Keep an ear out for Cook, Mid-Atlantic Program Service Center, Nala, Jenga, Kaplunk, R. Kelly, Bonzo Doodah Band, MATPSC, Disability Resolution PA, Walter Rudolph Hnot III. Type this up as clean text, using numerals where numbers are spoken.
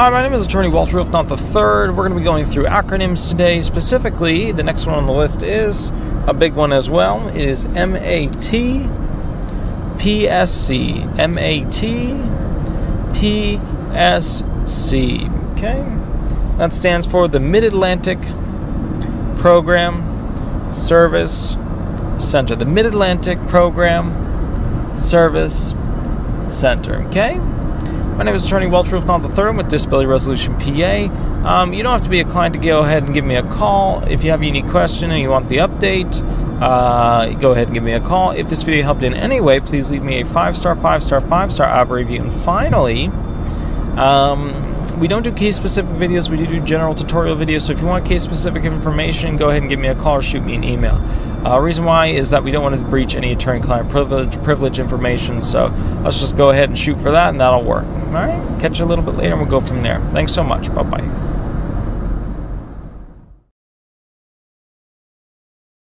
Hi, my name is Attorney Walter Rudolph Hnot III. We're going to be going through acronyms today. Specifically, the next one on the list is a big one as well. It is MATPSC. MATPSC. Okay? That stands for the Mid-Atlantic Program Service Center. The Mid-Atlantic Program Service Center. Okay? My name is Attorney Walter Rudolph Hnot III with Disability Resolution PA. You don't have to be a client to go ahead and give me a call. If you have a unique question and you want the update, go ahead and give me a call. If this video helped in any way, please leave me a 5-star, 5-star, 5-star Apple review. And finally, we don't do case-specific videos. We do general tutorial videos. So if you want case-specific information, go ahead and give me a call or shoot me an email. Reason why is that we don't want to breach any attorney-client privilege information. So let's just go ahead and shoot for that, and that'll work. All right? Catch you a little bit later, and we'll go from there. Thanks so much. Bye-bye.